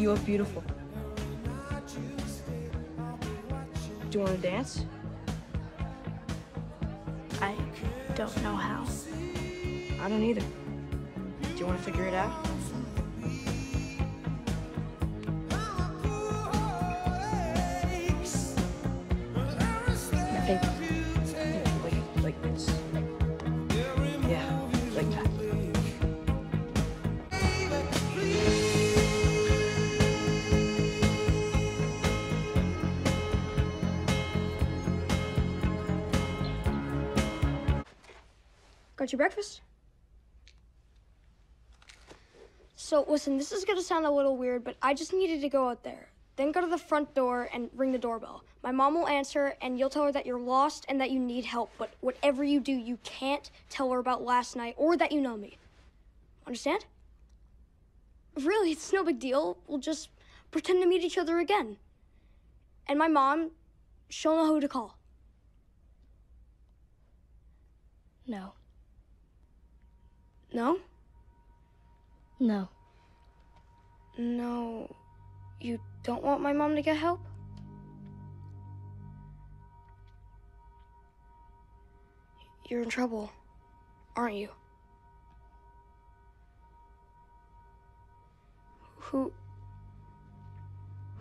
You look beautiful. Do you want to dance? I don't know how. I don't either. Do you want to figure it out? I think like this. Yeah, like that. Got your breakfast? So listen, this is gonna sound a little weird, but I just needed to go out there. Then go to the front door and ring the doorbell. My mom will answer, and you'll tell her that you're lost and that you need help. But whatever you do, you can't tell her about last night or that you know me. Understand? Really, it's no big deal. We'll just pretend to meet each other again. And my mom, she'll know who to call. No. No? No. No. You don't want my mom to get help? You're in trouble, aren't you? Who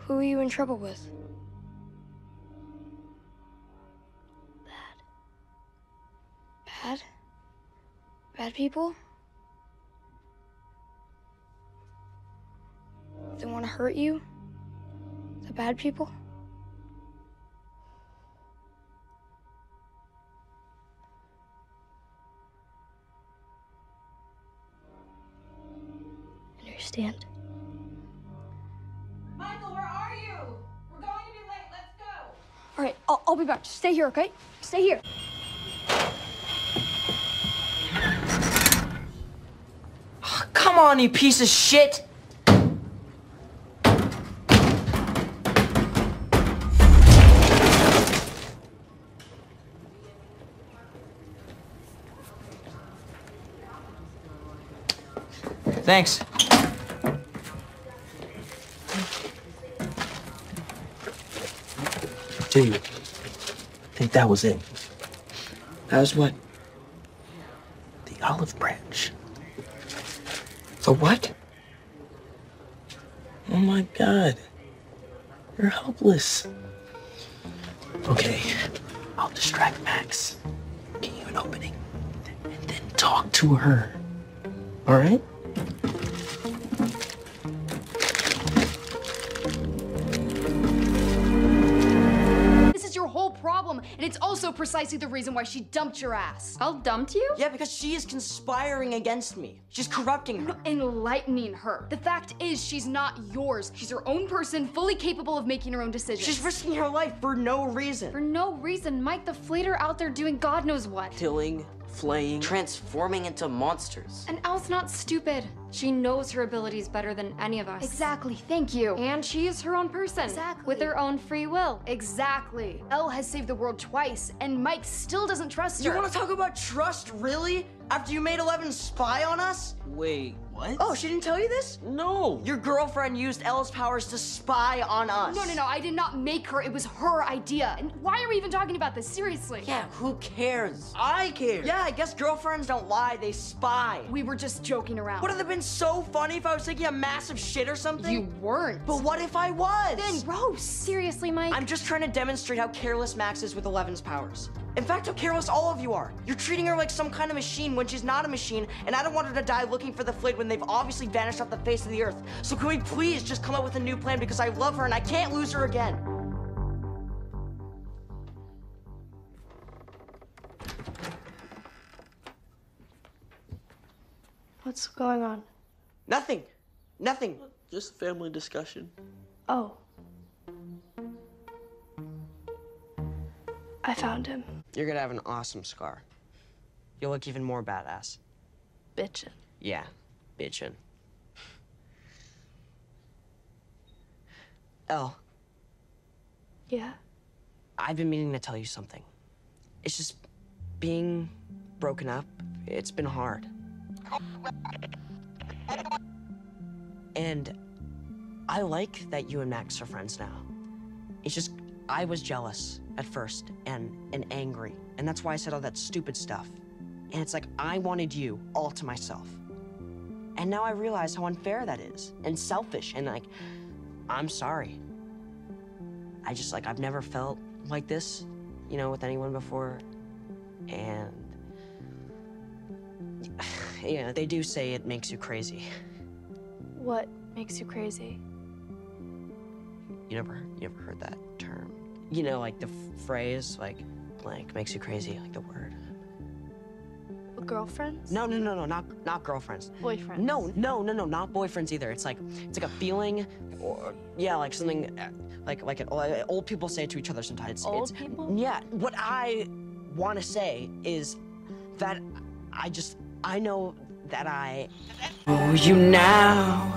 are you in trouble with? Bad? Bad people? They want to hurt you? The bad people? Understand? Michael, where are you? We're going to be late. Let's go. All right, I'll be back. Just stay here, okay? Stay here. Oh, come on, you piece of shit. Thanks. Do you think that was it? That was what? The olive branch. The what? Oh my God. You're helpless. Okay, I'll distract Max. Get you an opening. And then talk to her. All right? And it's also precisely the reason why she dumped your ass. I'll dump you? Yeah, because she is conspiring against me. She's corrupting her. Enlightening her. The fact is, she's not yours. She's her own person, fully capable of making her own decisions. She's risking her life for no reason. For no reason, Mike, the fleeter out there doing God knows what. Killing, flaying, transforming into monsters. And Elle's not stupid. She knows her abilities better than any of us. Exactly, thank you. And she is her own person. Exactly. With her own free will. Exactly. Elle has saved the world twice, and Mike still doesn't trust her. You want to talk about trust, really? After you made Eleven spy on us? Wait, what? Oh, she didn't tell you this? No. Your girlfriend used Elle's powers to spy on us. No, I did not make her. It was her idea. And why are we even talking about this? Seriously. Yeah, who cares? I care. Yeah, I guess girlfriends don't lie. They spy. We were just joking around. Would it have been so funny if I was taking a massive shit or something? You weren't. But what if I was? Then gross. Seriously, Mike? I'm just trying to demonstrate how careless Max is with Eleven's powers. In fact, how careless all of you are. You're treating her like some kind of machine when she's not a machine, and I don't want her to die looking for the fluid when they've obviously vanished off the face of the earth. So can we please just come up with a new plan, because I love her and I can't lose her again. What's going on? Nothing. Nothing. Just a family discussion. Oh. I found him. You're gonna have an awesome scar. You'll look even more badass. Bitchin'. Yeah, bitchin'. Elle. Yeah? I've been meaning to tell you something. It's just being broken up, it's been hard. And I like that you and Max are friends now. It's just, I was jealous at first and angry. And that's why I said all that stupid stuff. And it's like, I wanted you all to myself. And now I realize how unfair that is and selfish. And like, I'm sorry. I just like, I've never felt like this, you know, with anyone before. And you know, they do say it makes you crazy. What makes you crazy? You never heard that term? You know, like the phrase, like blank makes you crazy, like the word. Girlfriends? No, not girlfriends. Boyfriends? No, not boyfriends either. It's like a feeling, or yeah, like something, like old people say it to each other sometimes. Old people? Yeah. What I want to say is that I know that I owe you now.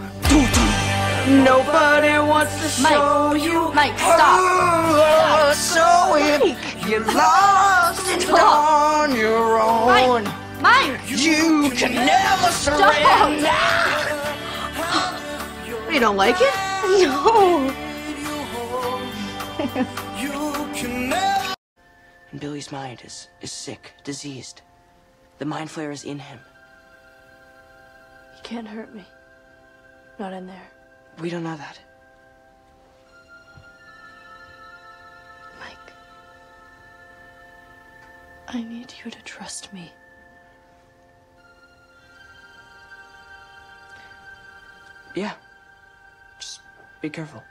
Nobody wants to show Mike, you. Mike, stop. So if you lost it on your own, Mike, you can never surrender. You don't like it? No. You can never. And Billy's mind is sick, diseased. The mind flare is in him. He can't hurt me. Not in there. We don't know that. Mike. I need you to trust me. Yeah. Just be careful.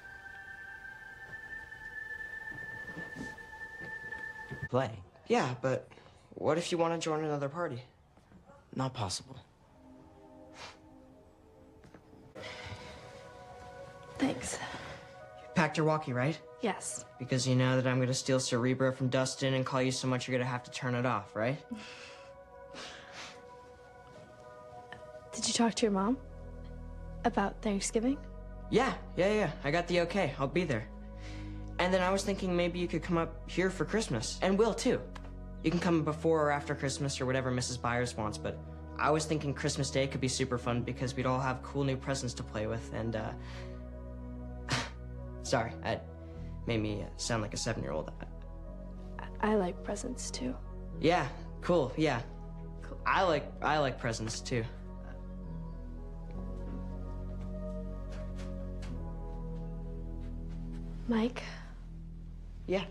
Play. Yeah, but what if you want to join another party? Not possible. Thanks. You packed your walkie, right? Yes. Because you know that I'm gonna steal Cerebro from Dustin and call you so much you're gonna have to turn it off, right? Did you talk to your mom? About Thanksgiving? Yeah. I got the okay. I'll be there. And then I was thinking maybe you could come up here for Christmas. And Will, too. You can come before or after Christmas or whatever Mrs. Byers wants, but I was thinking Christmas Day could be super fun because we'd all have cool new presents to play with and, sorry, that made me sound like a 7-year-old. I like presents too. Yeah, cool. Yeah, cool. I like presents too. Mike. Yeah.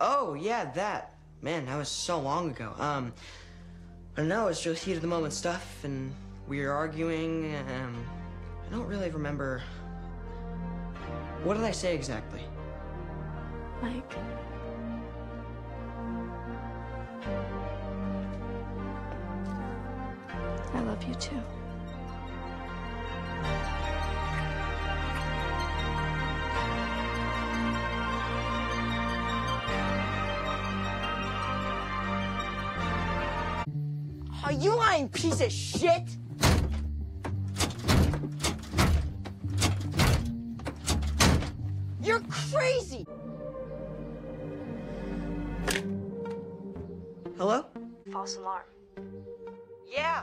Oh yeah, that man. That was so long ago. I don't know. It's just heat of the moment stuff, and we were arguing. I don't really remember. What did I say exactly? Mike. I love you too. Are you lying, piece of shit? You're crazy! Hello? False alarm. Yeah,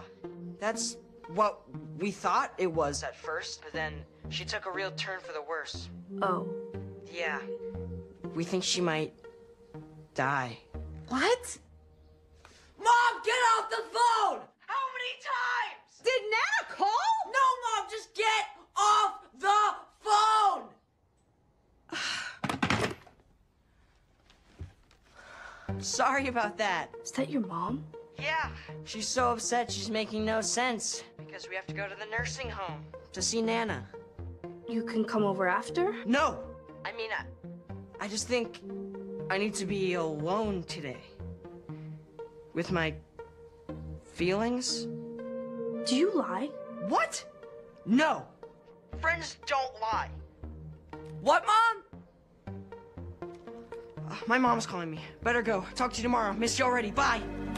that's what we thought it was at first, but then she took a real turn for the worse. Oh. Yeah. We think she might die. What? Mom, get off the phone! How many times? Did Nana call? No, Mom, just get off the phone! Sorry about that. Is that your mom? Yeah. She's so upset she's making no sense. Because we have to go to the nursing home to see Nana. You can come over after? No! I mean, I just think I need to be alone today. With my feelings. Do you lie? What? No! Friends don't lie. What, Mom? My mom's calling me. Better go. Talk to you tomorrow. Missed you already. Bye.